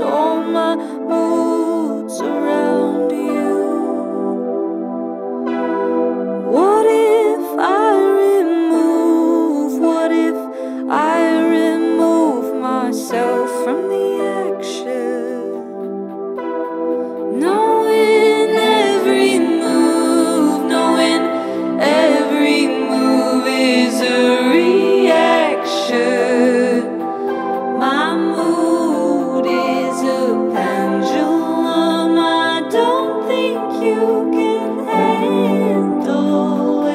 lose all my moods around you. What if I remove, what if I remove myself from the action? Knowing every move, knowing every move is a reaction. My mood is a pendulum, I don't think you can handle it.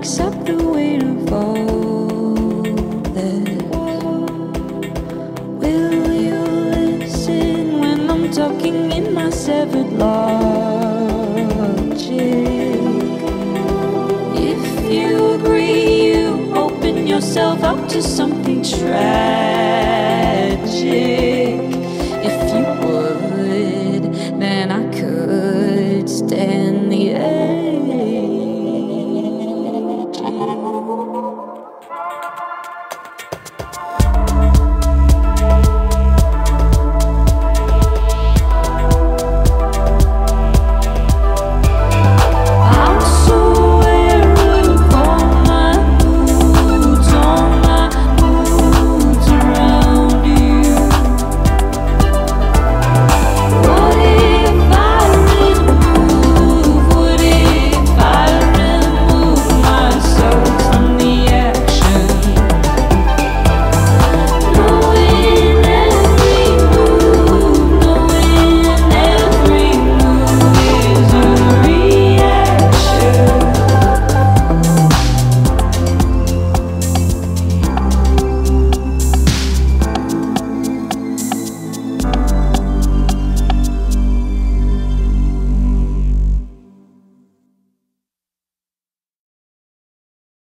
Accept the weight of all that. Will you listen when I'm talking in my severed logic? If you agree, you open yourself up to something tragic.